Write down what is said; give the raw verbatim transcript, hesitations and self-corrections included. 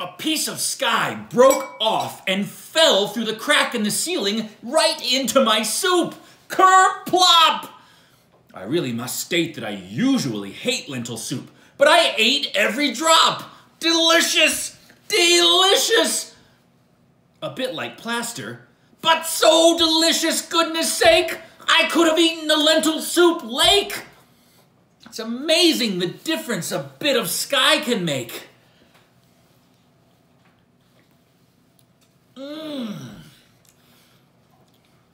a piece of sky broke off and fell through the crack in the ceiling right into my soup. Ker-plop! I really must state that I usually hate lentil soup, but I ate every drop. Delicious! Delicious! A bit like plaster, but so delicious, goodness sake! I could have eaten a lentil soup lake! It's amazing the difference a bit of sky can make. Mmm.